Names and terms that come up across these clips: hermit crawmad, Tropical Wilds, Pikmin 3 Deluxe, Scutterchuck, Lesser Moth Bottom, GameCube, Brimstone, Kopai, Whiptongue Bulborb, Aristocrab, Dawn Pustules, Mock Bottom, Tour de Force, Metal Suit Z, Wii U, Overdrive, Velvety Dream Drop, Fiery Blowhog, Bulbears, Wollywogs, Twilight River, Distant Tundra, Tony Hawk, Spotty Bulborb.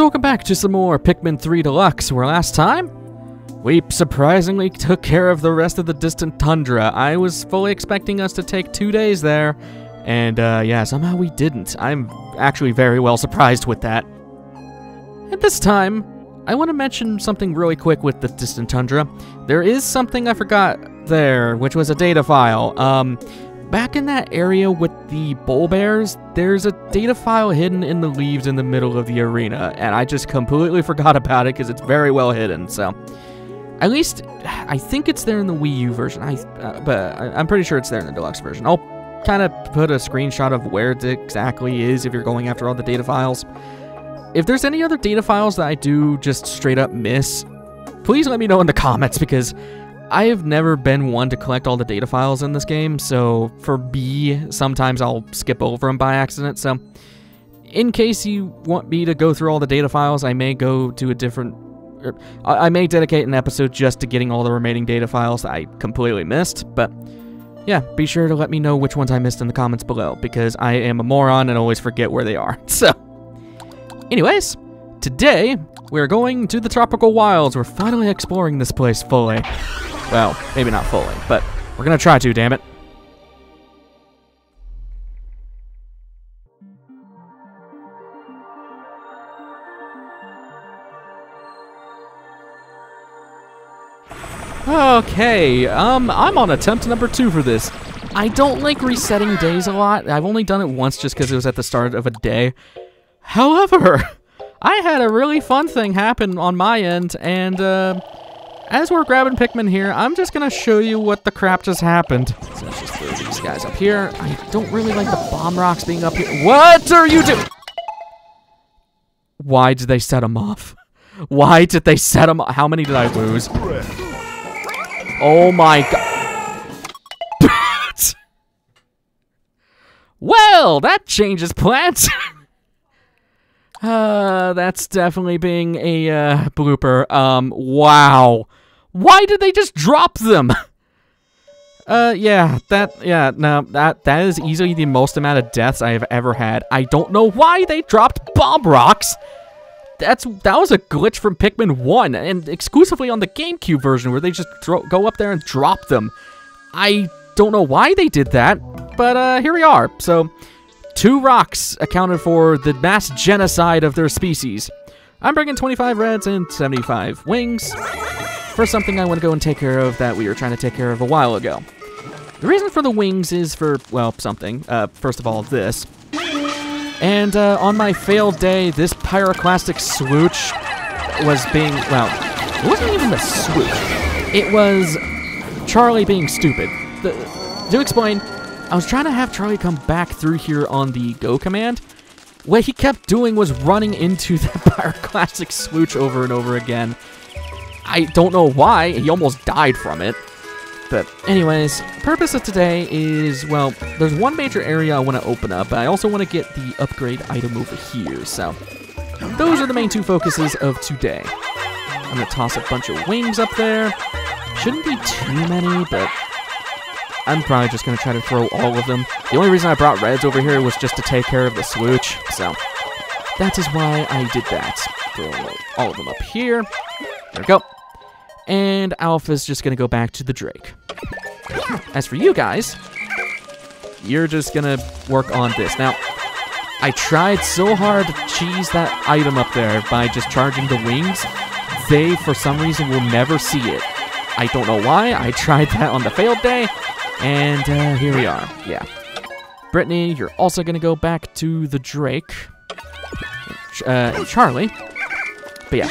welcome back to some more Pikmin 3 Deluxe, where last time we surprisingly took care of the rest of the Distant Tundra. I was fully expecting us to take 2 days there, and yeah, somehow we didn't. I'm actually very well surprised with that. At this time, I want to mention something really quick with the Distant Tundra. There is something I forgot there, which was a data file. Back in that area with the Bulbears, there's a data file hidden in the leaves in the middle of the arena, and I just completely forgot about it because it's very well hidden. So, at least I think it's there in the Wii U version. But I'm pretty sure it's there in the Deluxe version. I'll kind of put a screenshot of where it exactly is if you're going after all the data files. If there's any other data files that I do just straight up miss, please let me know in the comments, because I have never been one to collect all the data files in this game, so for me, sometimes I'll skip over them by accident. So in case you want me to go through all the data files, I may go to a different... I may dedicate an episode just to getting all the remaining data files that I completely missed, but yeah, be sure to let me know which ones I missed in the comments below, because I am a moron and always forget where they are. So anyways, today we're going to the Tropical Wilds. We're finally exploring this place fully. Well, maybe not fully, but we're gonna try to, damn it. Okay, I'm on attempt number 2 for this. I don't like resetting days a lot. I've only done it once just because it was at the start of a day. However, I had a really fun thing happen on my end, and as we're grabbing Pikmin here, I'm just going to show you what the crap just happened. So let's just throw these guys up here. I don't really like the bomb rocks being up here. What are you doing? Why did they set them off? Why did they set them off? How many did I lose? Oh my god. Well, that changes plans. That's definitely being a blooper. Wow. Why did they just drop them? That is easily the most amount of deaths I have ever had. I don't know why they dropped bomb rocks. That was a glitch from Pikmin 1 and exclusively on the GameCube version where they just go up there and drop them. I don't know why they did that, but here we are. So 2 rocks accounted for the mass genocide of their species. I'm bringing 25 reds and 75 wings for something I want to go and take care of that we were trying to take care of a while ago. The reason for the wings is for, well, something. First of all, this. And on my failed day, this Pyroclastic swoosh was being, well, it wasn't even a swoosh. It was Charlie being stupid. To explain, I was trying to have Charlie come back through here on the go command. What he kept doing was running into that Pyroclastic swoosh over and over again. I don't know why, he almost died from it. But anyways, purpose of today is, well, there's one major area I want to open up, but I also want to get the upgrade item over here, so those are the main 2 focuses of today. I'm gonna toss a bunch of wings up there. Shouldn't be too many, but I'm probably just going to try to throw all of them. The only reason I brought reds over here was just to take care of the swoosh, so that is why I did that. Throw all of them up here. There we go. And Alpha's just going to go back to the Drake. As for you guys, you're just going to work on this. Now, I tried so hard to cheese that item up there by just charging the wings. They, for some reason, will never see it. I don't know why. I tried that on the failed day. And here we are, yeah. Brittany, you're also gonna go back to the Drake. Charlie, but yeah.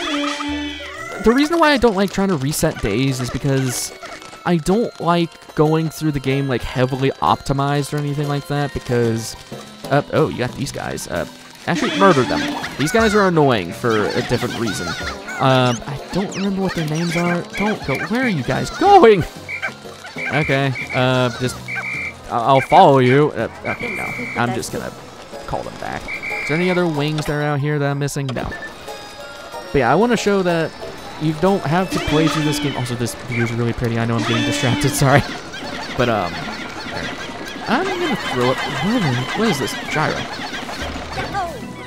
The reason why I don't like trying to reset days is because I don't like going through the game like heavily optimized or anything like that because, oh, you got these guys. Actually, murder them. These guys are annoying for a different reason. I don't remember what their names are. Don't go, where are you guys going? Okay, just, I'll follow you. Okay, no, I'm just gonna call them back. Is there any other wings that are out here that I'm missing? No. But yeah, I wanna show that you don't have to play through this game. Also, this view's really pretty. I know I'm getting distracted, sorry. But, I'm gonna throw it, what is this? Gyro.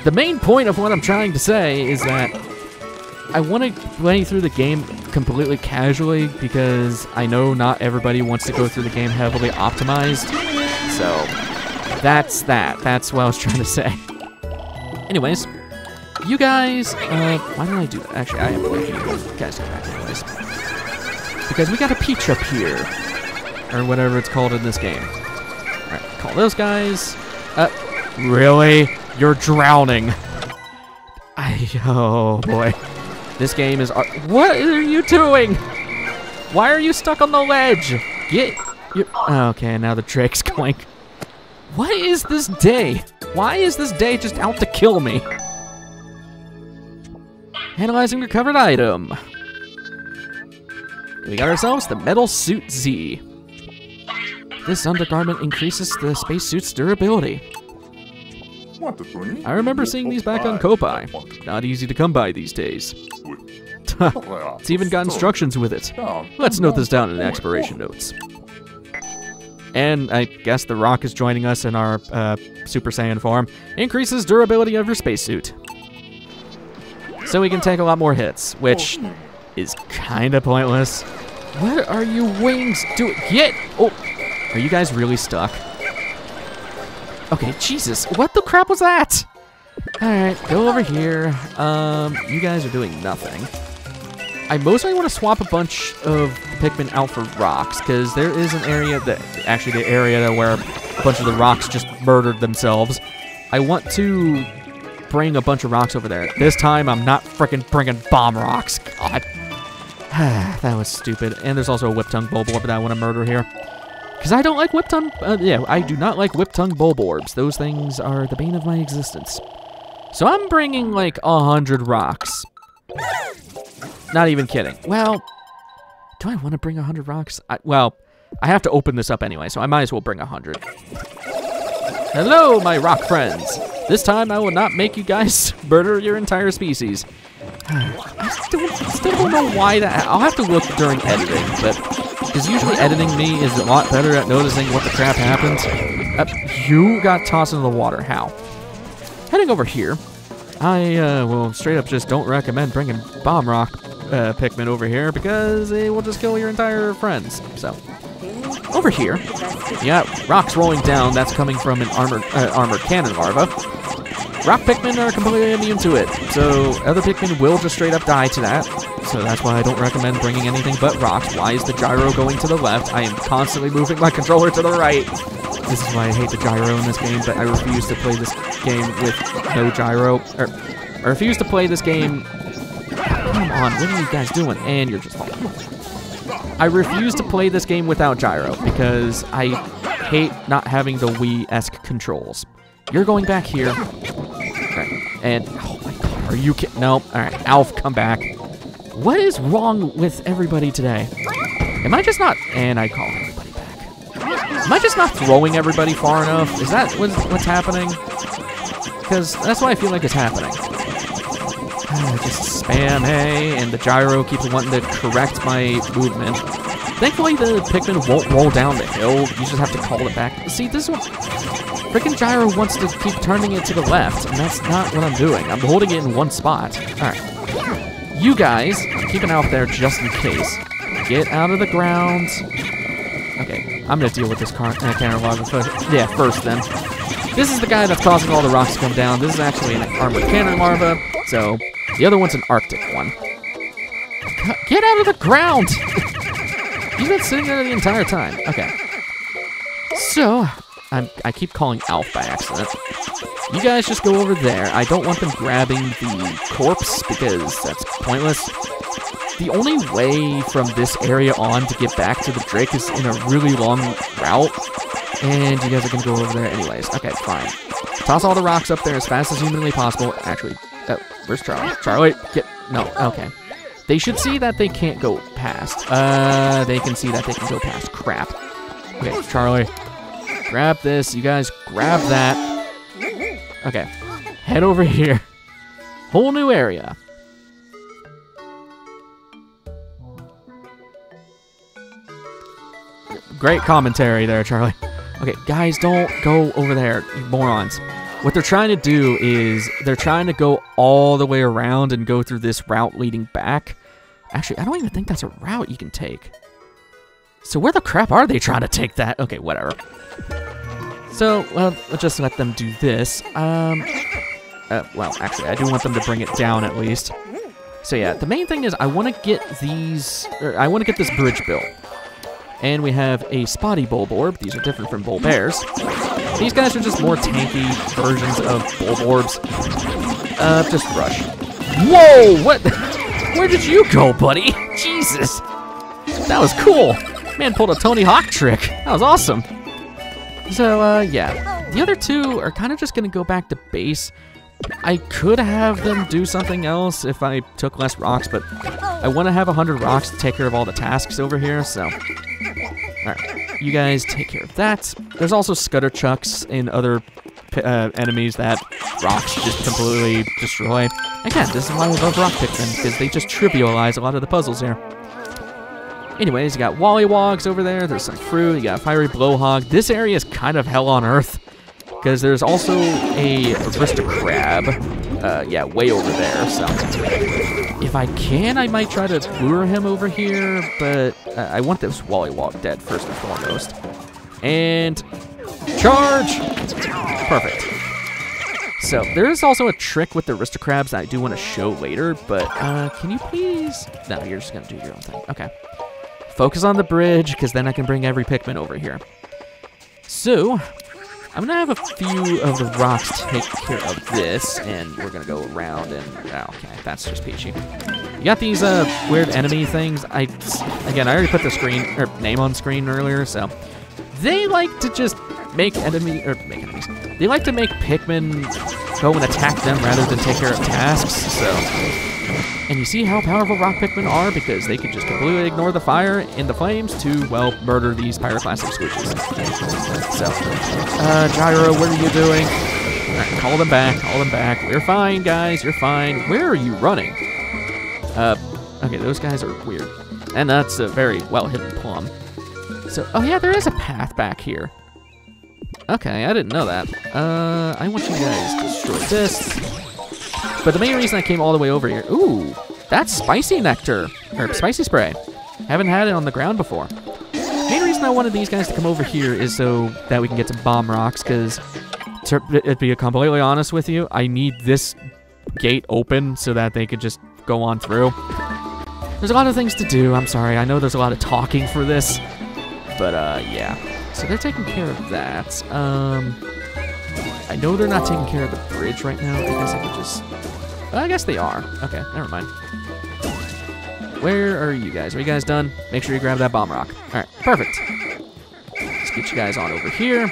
The main point of what I'm trying to say is that I want to play through the game completely casually because I know not everybody wants to go through the game heavily optimized. So that's that. That's what I was trying to say. Anyways, you guys, why did I do that? Actually, I am looking. You guys go back anyways. Because we got a peach up here, or whatever it's called in this game. All right, call those guys. Really? You're drowning. Oh boy. This game is... What are you doing? Why are you stuck on the ledge? Get... Okay, now the Drake's going. What is this day? Why is this day just out to kill me? Analyzing recovered item. We got ourselves the Metal Suit Z. This undergarment increases the spacesuit's durability. I remember seeing these back on Kopai. Not easy to come by these days. It's even got instructions with it. Let's note this down in the exploration notes. And I guess the rock is joining us in our Super Saiyan form. Increases durability of your spacesuit. So we can take a lot more hits, which is kind of pointless. What are you wings doing? Get! Oh, are you guys really stuck? Okay, Jesus, what the crap was that? All right, go over here. You guys are doing nothing. I mostly want to swap a bunch of Pikmin out for rocks, because there is an area that, actually the area where a bunch of the rocks just murdered themselves. I want to bring a bunch of rocks over there. This time, I'm not freaking bringing bomb rocks. God, that was stupid. And there's also a Whiptongue Bulborb that I want to murder here. Because I don't like Whiptongue, I do not like Whiptongue Bulborbs. Those things are the bane of my existence. So I'm bringing like 100 rocks. Not even kidding. Well, do I want to bring 100 rocks? Well, I have to open this up anyway, so I might as well bring 100. Hello, my rock friends. This time I will not make you guys murder your entire species. I still don't know why that, I'll have to look during editing, but... Because usually editing me is a lot better at noticing what the crap happens. You got tossed into the water. How? Heading over here, I well, straight up just don't recommend bringing bomb rock Pikmin over here because they will just kill your entire friends. So over here, yeah, rocks rolling down. That's coming from an armored cannon larva. Rock Pikmin are completely immune to it, so other Pikmin will just straight up die to that. So that's why I don't recommend bringing anything but rocks. Why is the gyro going to the left? I am constantly moving my controller to the right. This is why I hate the gyro in this game, but I refuse to play this game with no gyro. I refuse to play this game... Come on, what are you guys doing? And you're just falling. I refuse to play this game without gyro, because I hate not having the Wii-esque controls. You're going back here. And, oh my god, are you kidding? No, alright, Alf, come back. What is wrong with everybody today? Am I just not, and I call everybody back. Am I just not throwing everybody far enough? Is that what's happening? Because that's what I feel like is happening. Just spam A, and the gyro keeps wanting to correct my movement. Thankfully, the Pikmin won't roll down the hill. You just have to call it back. See, this one... Frickin' gyro wants to keep turning it to the left, and that's not what I'm doing. I'm holding it in one spot. Alright. You guys, keep an eye out there just in case. Get out of the ground. Okay, I'm gonna deal with this cannon larva first. Yeah, first then. This is the guy that's causing all the rocks to come down. This is actually an armored cannon larva, so the other one's an arctic one. Get out of the ground! You've been sitting there the entire time. Okay. So... I keep calling Alf by accident. You guys just go over there. I don't want them grabbing the corpse because that's pointless. The only way from this area on to get back to the Drake is in a really long route. And you guys are going to go over there anyways. Okay, fine. Toss all the rocks up there as fast as humanly possible. Actually, where's Charlie? Charlie, get... No, okay. They should see that they can't go past. They can see that they can go past. Crap. Okay, Charlie... Grab this, you guys grab that. Okay, head over here. Whole new area. Great commentary there, Charlie. Okay, guys, don't go over there, you morons. What they're trying to do is they're trying to go all the way around and go through this route leading back. Actually, I don't even think that's a route you can take. So where the crap are they trying to take that? Okay, whatever. So, well, let's just let them do this. Well, actually, I do want them to bring it down at least. So yeah, the main thing is I want to get these, or I want to get this bridge built. And we have a Spotty Bulborb. These are different from Bulbears. These guys are just more tanky versions of Bulborbs. Just rush. Whoa! What? Where did you go, buddy? Jesus! That was cool! Man pulled a Tony Hawk trick. That was awesome. So, yeah. The other two are kind of just going to go back to base. I could have them do something else if I took less rocks, but I want to have 100 rocks to take care of all the tasks over here, so... Alright, you guys take care of that. There's also Scutterchucks and other enemies that rocks just completely destroy. Again, this is why we love rock Pikmin, because they just trivialize a lot of the puzzles here. Anyways, you got Wollywogs over there, there's some fruit, you got Fiery Blowhog. This area is kind of hell on earth, because there's also a Aristocrab, yeah, way over there, so... If I can, I might try to lure him over here, but I want this Wollywog dead first and foremost. And charge! Perfect. So there is also a trick with the Aristocrabs that I do want to show later, but can you please? No, you're just gonna do your own thing. Okay. Focus on the bridge, because then I can bring every Pikmin over here. So I'm gonna have a few of the rocks take care of this, and we're gonna go around and, okay, that's just peachy. You got these weird enemy things. Again, I already put the screen, or name on screen earlier, so. They like to just make enemies. They like to make Pikmin go and attack them rather than take care of tasks, so. And you see how powerful rock Pikmin are, because they can just completely ignore the fire and the flames to, well, murder these Pyroclastic squishes. So, Gyro, what are you doing? All right, call them back, call them back. We're fine, guys, you're fine. Where are you running? Okay, those guys are weird. And that's a very well-hidden plum. So, oh yeah, there is a path back here. Okay, I didn't know that. I want you guys to destroy this. But the main reason I came all the way over here, ooh, that's spicy nectar, or spicy spray. Haven't had it on the ground before. The main reason I wanted these guys to come over here is so that we can get some bomb rocks, because to be completely honest with you, I need this gate open so that they could just go on through. There's a lot of things to do, I'm sorry. I know there's a lot of talking for this, but yeah. So they're taking care of that. I know they're not taking care of the bridge right now. I guess I could just... I guess they are. Okay, never mind. Where are you guys? Are you guys done? Make sure you grab that bomb rock. All right, perfect. Let's get you guys on over here.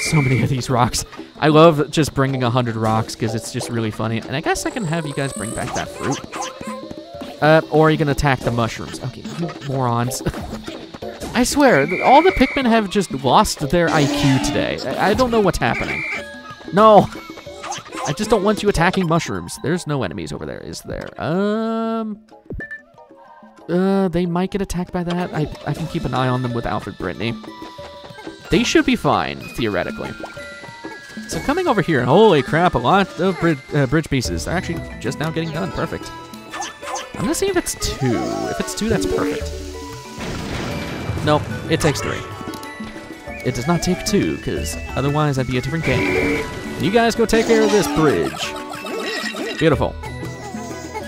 So many of these rocks. I love just bringing 100 rocks because it's just really funny. And I guess I can have you guys bring back that fruit. Or you can attack the mushrooms. Okay, you morons. I swear, all the Pikmin have just lost their IQ today. I don't know what's happening. No. I just don't want you attacking mushrooms. There's no enemies over there, is there? They might get attacked by that. I can keep an eye on them with Alfred Brittany. They should be fine, theoretically. So coming over here, holy crap, a lot of bridge pieces. They're actually just now getting done. Perfect. I'm going to see if it's 2. If it's 2, that's perfect. Nope, it takes 3. It does not take 2, because otherwise that'd be a different game. You guys go take care of this bridge. Beautiful.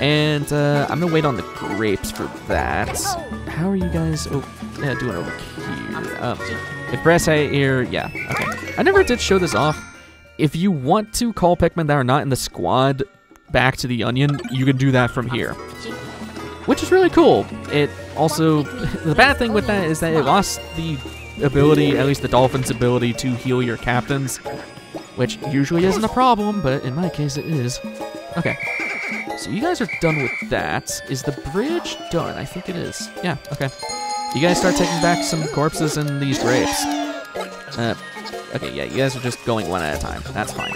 And I'm gonna wait on the grapes for that. How are you guys doing over here? If brass here, yeah, okay. I never did show this off. If you want to call Pikmin that are not in the squad back to the onion, you can do that from here, which is really cool. It also, the bad thing with that is that it lost the ability, at least the dolphin's ability, to heal your captains, which usually isn't a problem, but in my case it is. Okay, so you guys are done with that. Is the bridge done? I think it is. Yeah, okay. You guys start taking back some corpses and these grapes. Okay, yeah, you guys are just going one at a time. That's fine.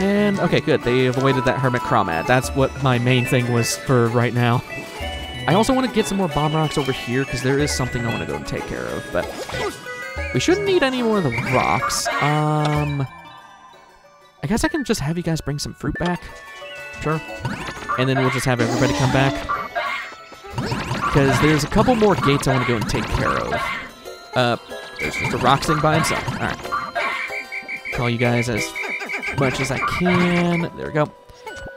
And, okay, good. They avoided that hermit crawmad. That's what my main thing was for right now. I also want to get some more bomb rocks over here because there is something I want to go and take care of, but We shouldn't need any more of the rocks. I guess I can just have you guys bring some fruit back. Sure. And then we'll just have everybody come back. Because there's a couple more gates I want to go and take care of. There's just a rock thing by himself. Alright. Call you guys as much as I can. There we go.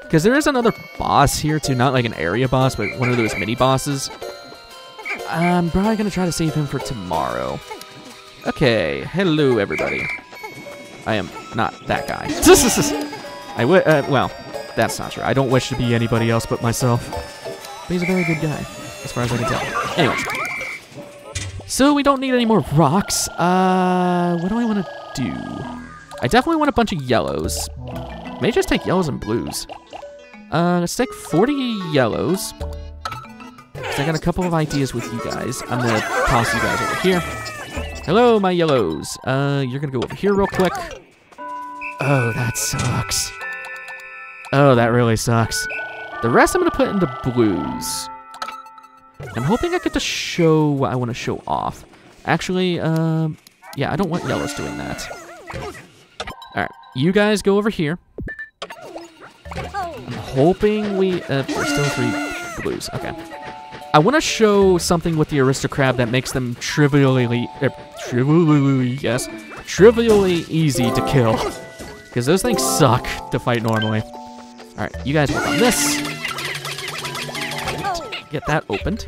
Because there is another boss here, too. Not like an area boss, but one of those mini-bosses. I'm probably going to try to save him for tomorrow. Okay. Hello, everybody. I am not that guy. I would, well, that's not true. I don't wish to be anybody else but myself. But he's a very good guy, as far as I can tell. Anyway. So we don't need any more rocks. What do I want to do? I definitely want a bunch of yellows. May just take yellows and blues. Let's take 40 yellows. I got a couple of ideas with you guys. I'm gonna toss you guys over here. Hello, my yellows. You're gonna go over here real quick. Oh, that sucks. Oh, that really sucks. The rest I'm gonna put into blues. I'm hoping I get to show what I want to show off. Actually, yeah, I don't want yellows doing that. Alright, you guys go over here. I'm hoping we... we're still 3 blues, okay. I want to show something with the Aristocrab that makes them trivially... trivially easy to kill. Because those things suck to fight normally. Alright, you guys work on this. Get that opened.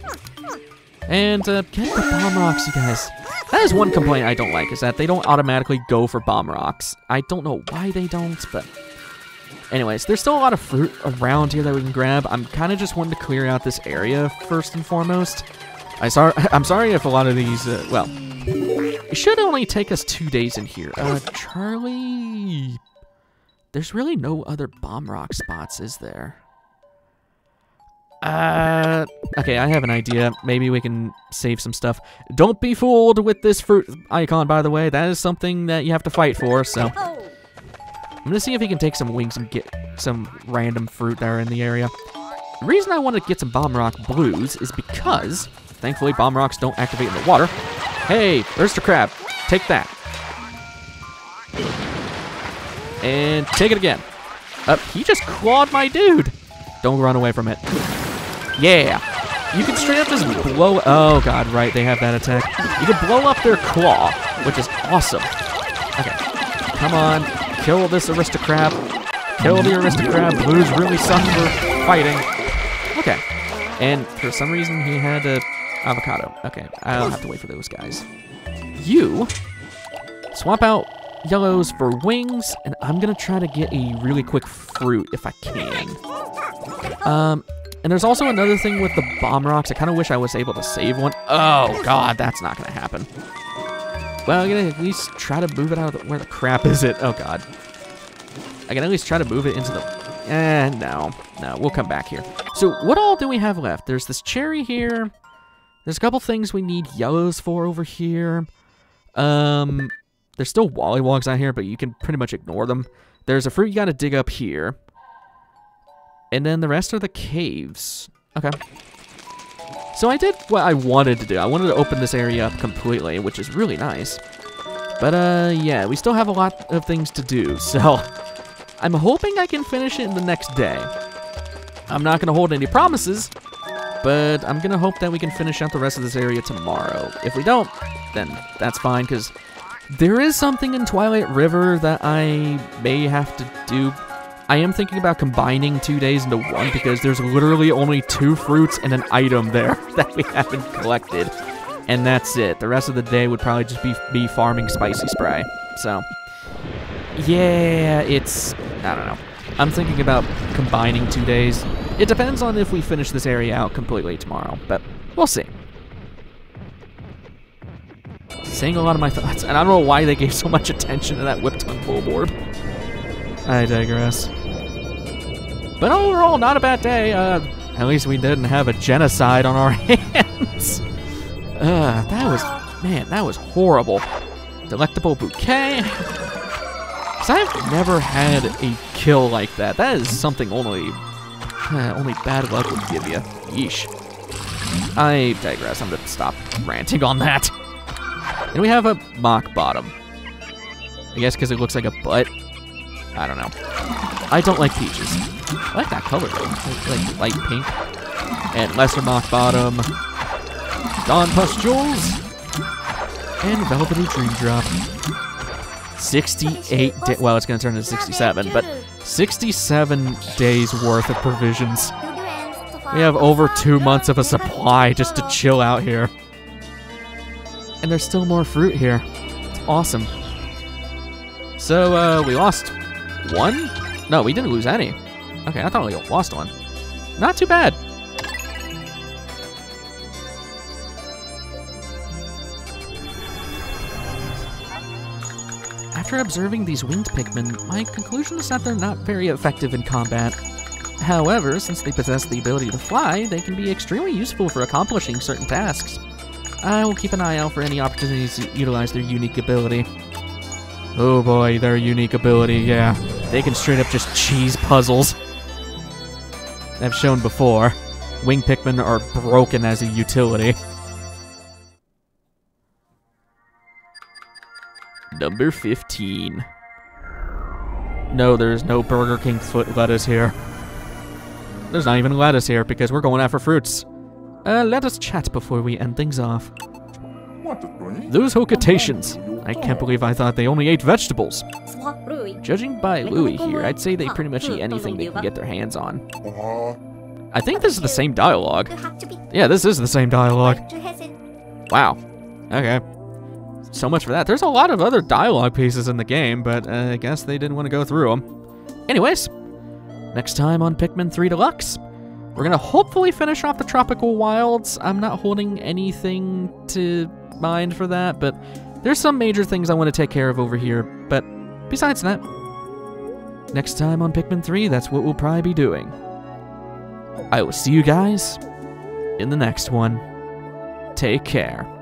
And get the bomb rocks, you guys. That is one complaint I don't like, is that they don't automatically go for bomb rocks. I don't know why they don't, but... Anyways, there's still a lot of fruit around here that we can grab. I'm kind of just wanting to clear out this area first and foremost. I'm sorry if a lot of these, well... It should only take us 2 days in here. Charlie... There's really no other bomb rock spots, is there? Okay, I have an idea. Maybe we can save some stuff. Don't be fooled with this fruit icon, by the way. That is something that you have to fight for, so... I'm gonna see if he can take some wings and get some random fruit that are in the area. The reason I wanted to get some bomb rock blues is because, thankfully, bomb rocks don't activate in the water. Hey, Aristocrab, take that. And take it again. He just clawed my dude. Don't run away from it. Yeah, you can straight up just blow, oh god, right, they have that attack. You can blow up their claw, which is awesome. Okay, come on, kill this Aristocrab. Kill the Aristocrab, blues really suck for fighting. Okay, and for some reason he had an avocado. Okay, I'll have to wait for those guys. You, swap out yellows for wings, and I'm gonna try to get a really quick fruit if I can. And there's also another thing with the bomb rocks. I kind of wish I was able to save one. Oh, God, that's not going to happen. Well, I'm going to at least try to move it out of the... Where the crap is it? Oh, God. I can at least try to move it into the... no. No, we'll come back here. So what all do we have left? There's this cherry here. There's a couple things we need yellows for over here. There's still Wollywogs out here, but you can pretty much ignore them. There's a fruit you got to dig up here. And then the rest are the caves. Okay. So I did what I wanted to do. I wanted to open this area up completely, which is really nice. But yeah, we still have a lot of things to do. So I'm hoping I can finish it in the next day. I'm not gonna hold any promises, but I'm gonna hope that we can finish out the rest of this area tomorrow. If we don't, then that's fine, because there is something in Twilight River that I may have to do. I am thinking about combining 2 days into one because there's literally only 2 fruits and an item there that we haven't collected. And that's it. The rest of the day would probably just be me farming spicy spray. So, yeah, it's... I don't know. I'm thinking about combining 2 days. It depends on if we finish this area out completely tomorrow, but we'll see. Saying a lot of my thoughts, and I don't know why they gave so much attention to that Whiptongue Bulborb. I digress. But overall, not a bad day. At least we didn't have a genocide on our hands. That was, man, that was horrible. Delectable bouquet. Because I've never had a kill like that. That is something only bad luck would give you. Yeesh. I digress. I'm going to stop ranting on that. And we have a Mock Bottom. I guess because it looks like a butt. I don't know. I don't like peaches. I like that color though. I like light pink. And Lesser Moth Bottom. Dawn Pustules. And Velvety Dream Drop. 68 days. Well, it's going to turn into 67, but 67 days worth of provisions. We have over 2 months of a supply just to chill out here. And there's still more fruit here. It's awesome. So, we lost one? No, we didn't lose any. Okay, I thought we lost one. Not too bad. After observing these winged Pikmin, my conclusion is that they're not very effective in combat. However, since they possess the ability to fly, they can be extremely useful for accomplishing certain tasks. I will keep an eye out for any opportunities to utilize their unique ability. Oh boy, their unique ability, yeah. They can straight up just cheese puzzles. I've shown before, winged Pikmin are broken as a utility. Number 15. No, there's no Burger King foot lettuce here. There's not even lettuce here because we're going after fruits. Let us chat before we end things off. Those Hoocatations. I can't believe I thought they only ate vegetables. Judging by Louie here, I'd say they pretty much eat anything they can get their hands on. I think this is the same dialogue. Yeah, this is the same dialogue. Wow. Okay. So much for that. There's a lot of other dialogue pieces in the game, but I guess they didn't want to go through them. Anyways, next time on Pikmin 3 Deluxe, we're going to hopefully finish off the Tropical Wilds. I'm not holding anything to mind for that, but there's some major things I want to take care of over here. But besides that, next time on Pikmin 3, that's what we'll probably be doing. I will see you guys in the next one. Take care.